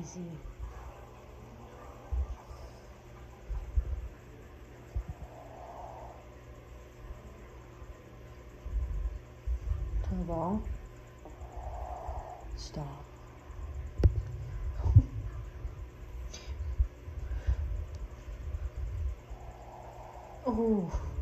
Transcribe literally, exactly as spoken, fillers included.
easy. Turbo. Stop. Oh.